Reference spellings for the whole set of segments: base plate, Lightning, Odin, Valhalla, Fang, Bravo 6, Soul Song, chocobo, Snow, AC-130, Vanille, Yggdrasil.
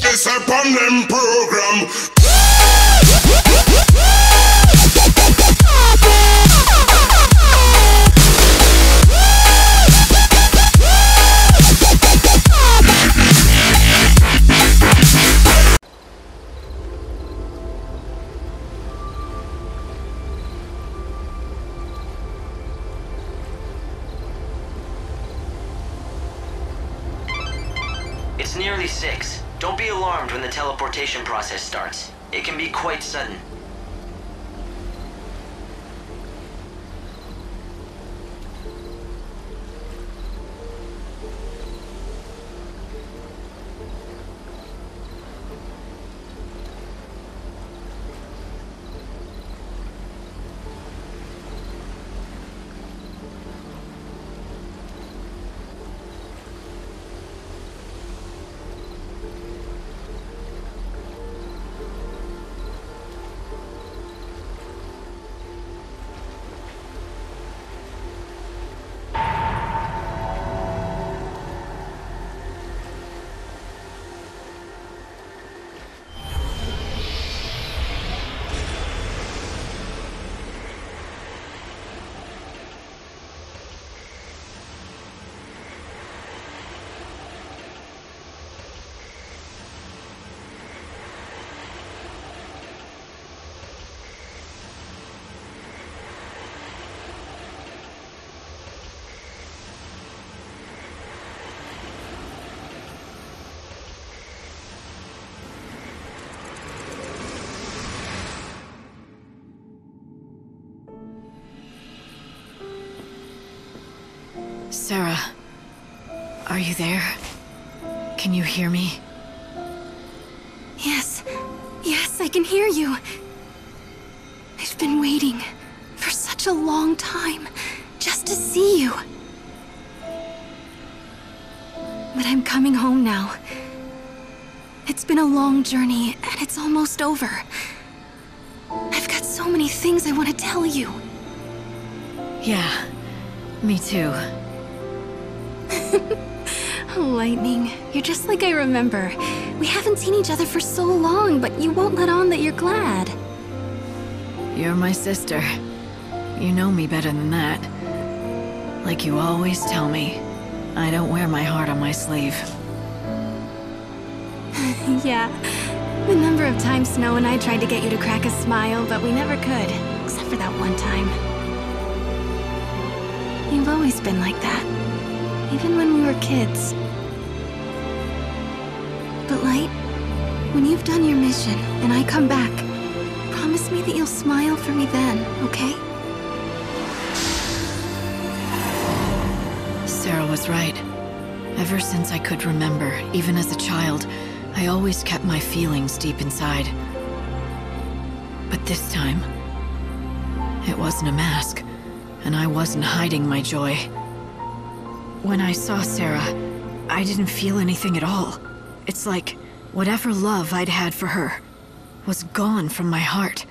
This a problem program. It's nearly 6. Don't be alarmed when the teleportation process starts. It can be quite sudden. Sarah, are you there? Can you hear me? Yes, I can hear you. I've been waiting for such a long time just to see you. But I'm coming home now. It's been a long journey and it's almost over. I've got so many things I want to tell you. Yeah, me too. Lightning, you're just like I remember. We haven't seen each other for so long, but you won't let on that you're glad. You're my sister. You know me better than that. Like you always tell me, I don't wear my heart on my sleeve. Yeah. The number of times Snow and I tried to get you to crack a smile, but we never could. Except for that one time. You've always been like that. Even when we were kids. But Light, when you've done your mission and I come back, promise me that you'll smile for me then, okay? Sarah was right. Ever since I could remember, even as a child, I always kept my feelings deep inside. But this time, it wasn't a mask, and I wasn't hiding my joy. When I saw Sarah, I didn't feel anything at all. It's like whatever love I'd had for her was gone from my heart.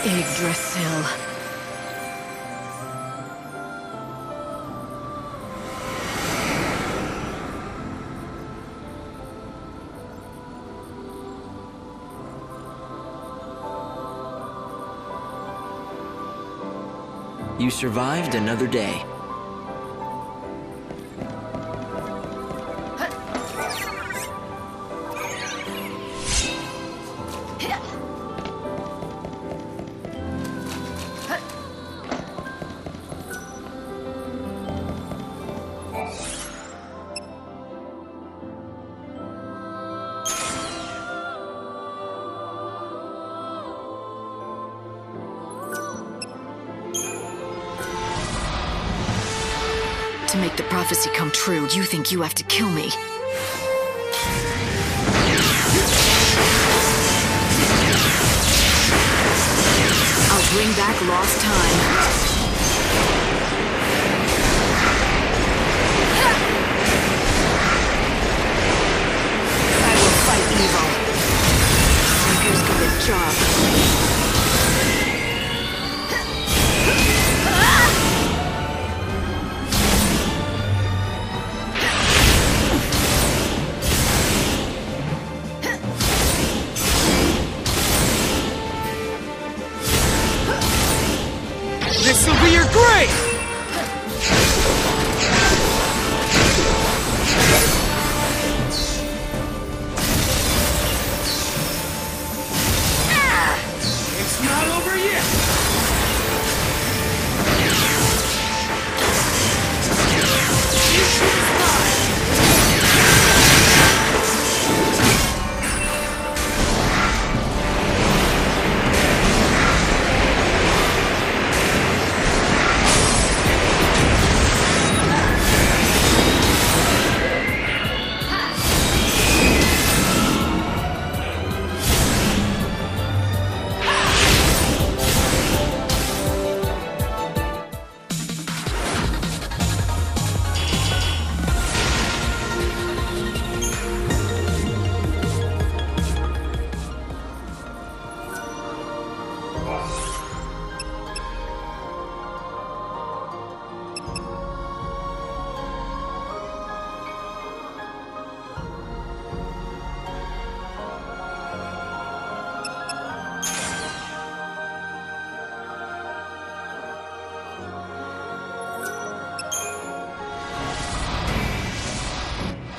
Yggdrasil. You survived another day. To make the prophecy come true, you think you have to kill me? bring back lost time. This'll be your grave!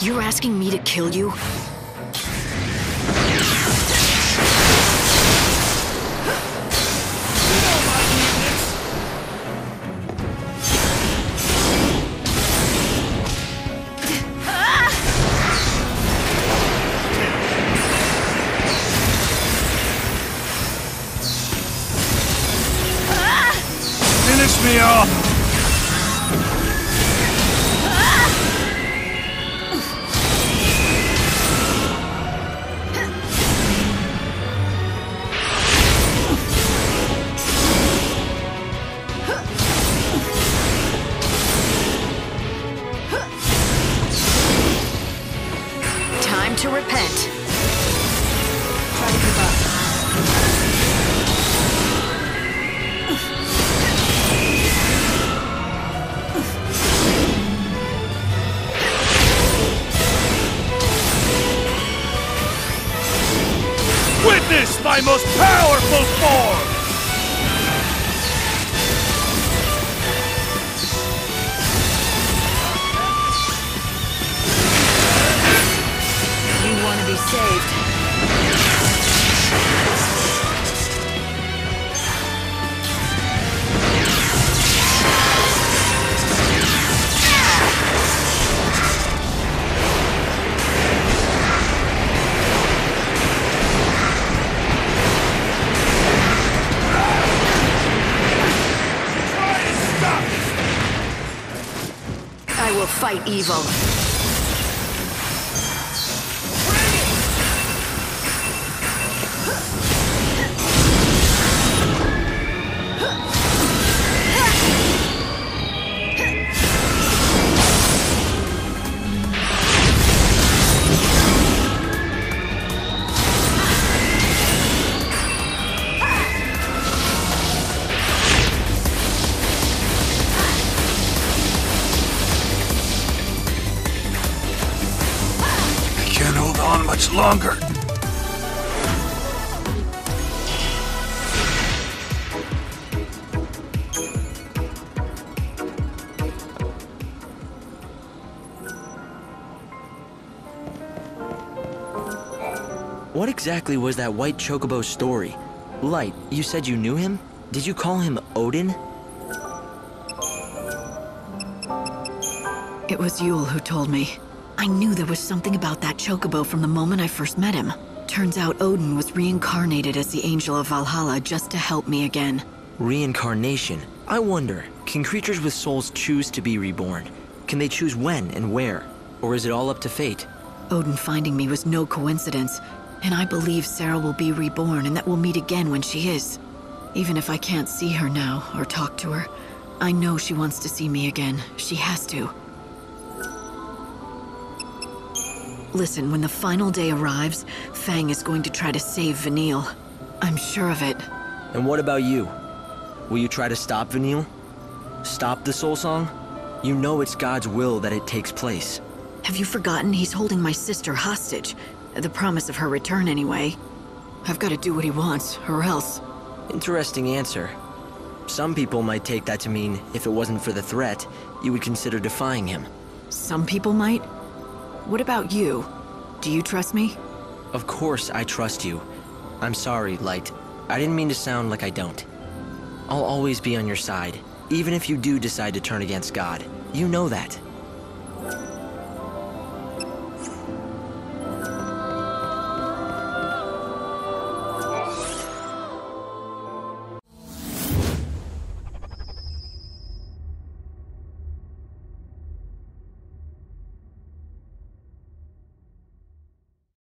You're asking me to kill you? Finish me off! To repent. Try to give up. Witness my most powerful form! I will fight evil. Much longer. What exactly was that white chocobo story? Light, you said you knew him? Did you call him Odin? It was Yule who told me. I knew there was something about that chocobo from the moment I first met him. Turns out Odin was reincarnated as the Angel of Valhalla just to help me again. Reincarnation? I wonder, can creatures with souls choose to be reborn? Can they choose when and where? Or is it all up to fate? Odin finding me was no coincidence, and I believe Sarah will be reborn and that we'll meet again when she is. Even if I can't see her now, or talk to her, I know she wants to see me again. She has to. Listen, when the final day arrives, Fang is going to try to save Vanille. I'm sure of it. And what about you? Will you try to stop Vanille? Stop the Soul Song? You know it's God's will that it takes place. Have you forgotten he's holding my sister hostage? The promise of her return, anyway. I've got to do what he wants, or else. Interesting answer. Some people might take that to mean, if it wasn't for the threat, you would consider defying him. Some people might? What about you? Do you trust me? Of course I trust you. I'm sorry, Light. I didn't mean to sound like I don't. I'll always be on your side, even if you do decide to turn against God. You know that.